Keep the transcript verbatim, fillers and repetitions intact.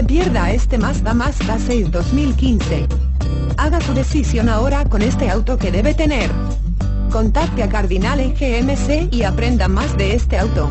se pierda este Mazda Mazda seis dos mil quince. Haga su decisión ahora con este auto que debe tener. Contacte a Cardinale G M C y aprenda más de este auto.